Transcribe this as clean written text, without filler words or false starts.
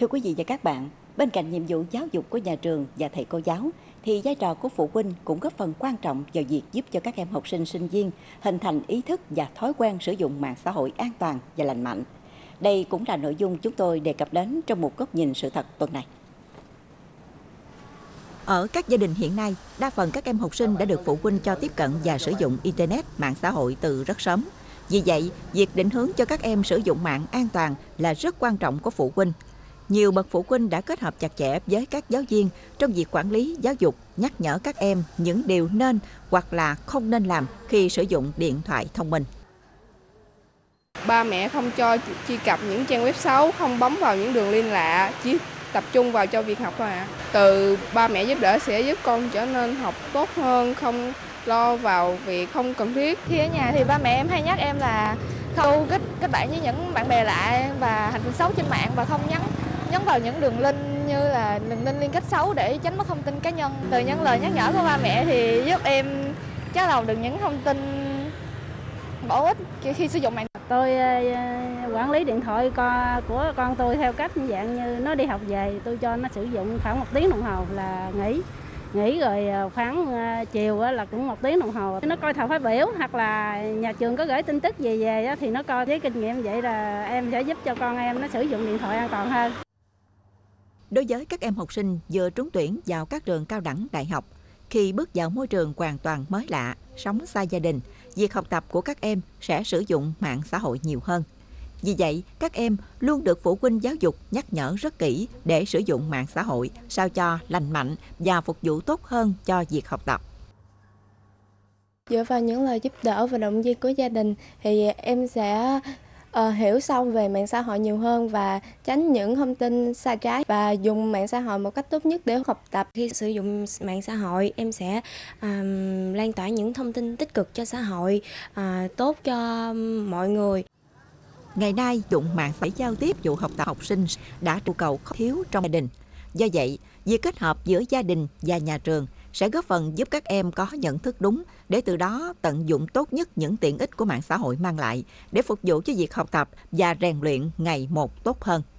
Thưa quý vị và các bạn, bên cạnh nhiệm vụ giáo dục của nhà trường và thầy cô giáo, thì vai trò của phụ huynh cũng góp phần quan trọng vào việc giúp cho các em học sinh, sinh viên hình thành ý thức và thói quen sử dụng mạng xã hội an toàn và lành mạnh. Đây cũng là nội dung chúng tôi đề cập đến trong một góc nhìn sự thật tuần này. Ở các gia đình hiện nay, đa phần các em học sinh đã được phụ huynh cho tiếp cận và sử dụng Internet, mạng xã hội từ rất sớm. Vì vậy, việc định hướng cho các em sử dụng mạng an toàn là rất quan trọng của phụ huynh. Nhiều bậc phụ huynh đã kết hợp chặt chẽ với các giáo viên trong việc quản lý, giáo dục, nhắc nhở các em những điều nên hoặc là không nên làm khi sử dụng điện thoại thông minh. Ba mẹ không cho truy cập những trang web xấu, không bấm vào những đường link lạ, chỉ tập trung vào cho việc học thôi ạ. Từ ba mẹ giúp đỡ sẽ giúp con trở nên học tốt hơn, không lo vào việc không cần thiết. Khi ở nhà thì ba mẹ em hay nhắc em là không kết bạn với những bạn bè lạ và hành vi xấu trên mạng, và không nhấn vào những đường link như là đường link liên kết xấu để tránh mất thông tin cá nhân. Từ những lời nhắc nhở của ba mẹ thì giúp em chắt lọc được những thông tin bổ ích khi sử dụng mạng. Tôi quản lý điện thoại của con tôi theo cách như dạng như nó đi học về, tôi cho nó sử dụng khoảng 1 tiếng đồng hồ là nghỉ rồi khoảng chiều là cũng 1 tiếng đồng hồ. Nó coi thảo phát biểu hoặc là nhà trường có gửi tin tức gì về thì nó coi. Với kinh nghiệm vậy là em sẽ giúp cho con em nó sử dụng điện thoại an toàn hơn. Đối với các em học sinh vừa trúng tuyển vào các trường cao đẳng, đại học, khi bước vào môi trường hoàn toàn mới lạ, sống xa gia đình, việc học tập của các em sẽ sử dụng mạng xã hội nhiều hơn. Vì vậy, các em luôn được phụ huynh giáo dục nhắc nhở rất kỹ để sử dụng mạng xã hội sao cho lành mạnh và phục vụ tốt hơn cho việc học tập. Dựa vào những lời giúp đỡ và động viên của gia đình thì em sẽ hiểu sâu về mạng xã hội nhiều hơn và tránh những thông tin sai trái, và dùng mạng xã hội một cách tốt nhất để học tập. Khi sử dụng mạng xã hội, em sẽ lan tỏa những thông tin tích cực cho xã hội, tốt cho mọi người. Ngày nay, dụng mạng để giao tiếp vụ học tập học sinh đã trụ cầu không thiếu trong gia đình. Do vậy, việc kết hợp giữa gia đình và nhà trường sẽ góp phần giúp các em có nhận thức đúng để từ đó tận dụng tốt nhất những tiện ích của mạng xã hội mang lại để phục vụ cho việc học tập và rèn luyện ngày một tốt hơn.